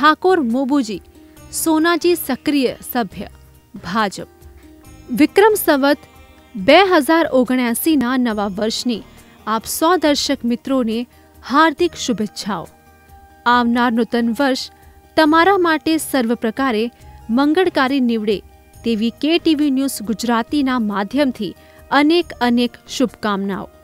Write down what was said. ઠાકોર મોબુજી સોનાજી सक्रिय सभ्य भाजप। विक्रम संवत 2079 ना नवा वर्षनी आप सौ दर्शक मित्रों ने हार्दिक शुभेच्छाओं। आवनार नूतन वर्ष तमारा माटे सर्व प्रकारे मंगलकारी निवड़े तेवी के टीवी न्यूज गुजराती ना माध्यमथी अनेक अनेक शुभकामनाओं।